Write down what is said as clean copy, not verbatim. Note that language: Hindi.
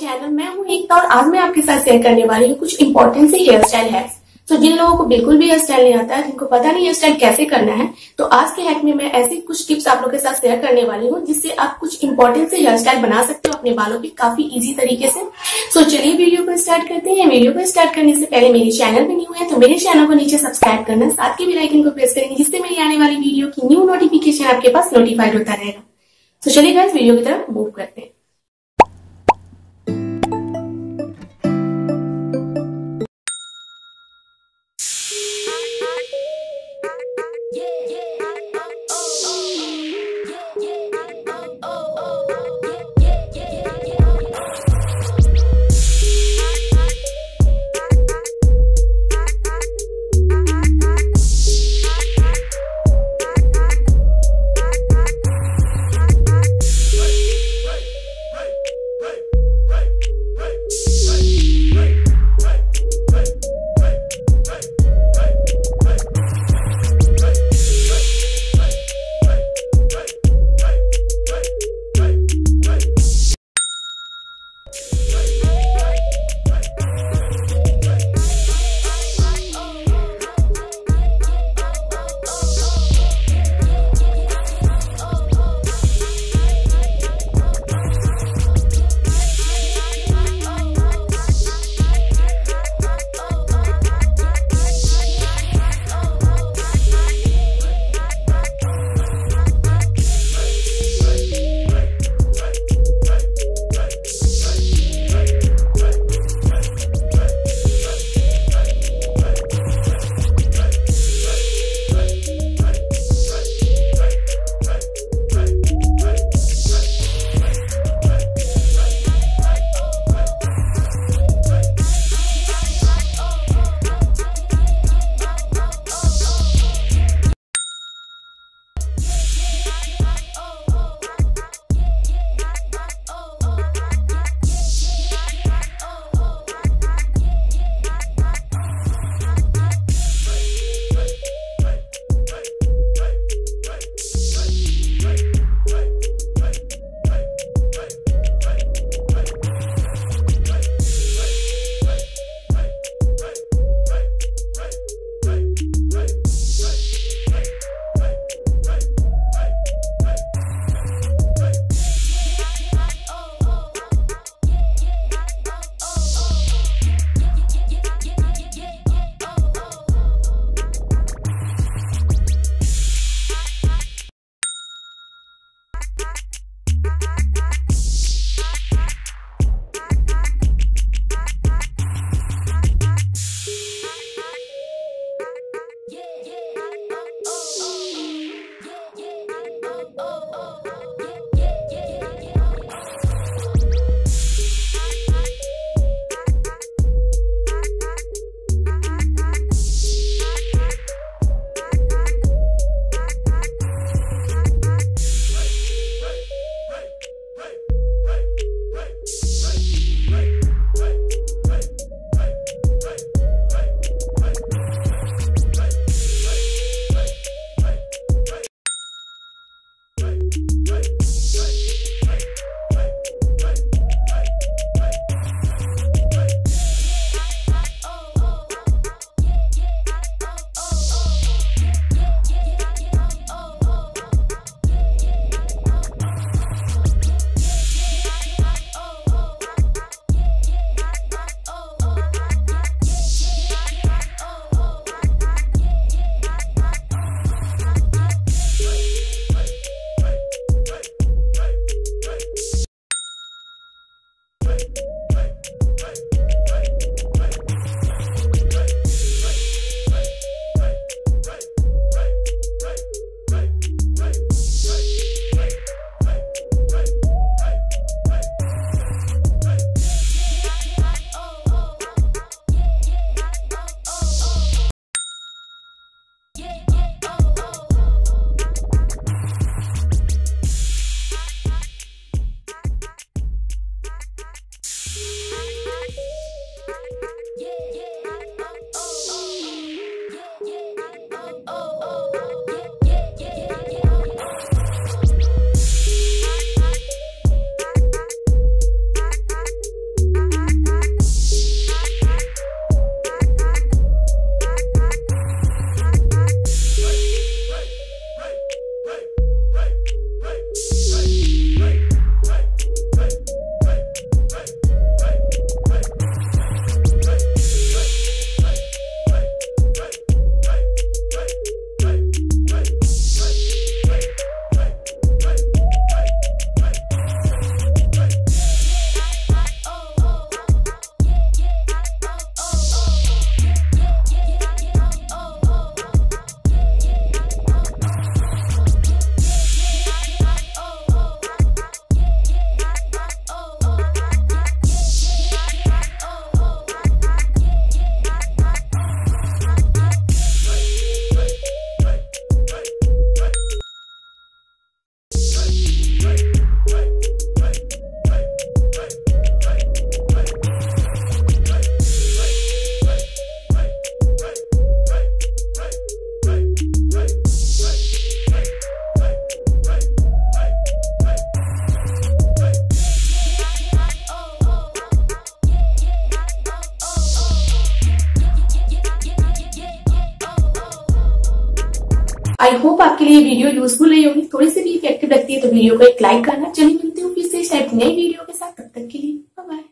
चैनल, मैं हूं एकता और आज मैं आपके साथ शेयर करने वाली हूं कुछ इंपॉर्टेंट से हेयर स्टाइल हैक्स। तो जिन लोगों को बिल्कुल भी हेयर स्टाइल नहीं आता है, जिनको पता नहीं हेयर स्टाइल कैसे करना है, तो आज के हैक में मैं ऐसे कुछ टिप्स आप लोगों के साथ शेयर करने वाली हूँ जिससे आप कुछ इंपॉर्टेंट से हेयर स्टाइल बना सकते हो अपने बालों पे काफी इजी तरीके से। सो चलिए वीडियो को स्टार्ट करते हैं। वीडियो को स्टार्ट करने से पहले मेरे चैनल पे न्यू है तो मेरे चैनल को नीचे सब्सक्राइब करना, साथ के बेल आइकन को प्रेस करेंगे जिससे मेरी आने वाली वीडियो की न्यू नोटिफिकेशन आपके पास नोटिफाइड होता रहेगा। तो चलिए गाइस वीडियो की तरफ मूव करते हैं। आई होप आपके लिए वीडियो यूजफुल रही होगी। थोड़ी सी भी इफेक्टिव लगती है तो वीडियो को एक लाइक करना। चलिए मिलती हूँ फिर से शायद नई वीडियो के साथ, तब तक के लिए बाय बाय।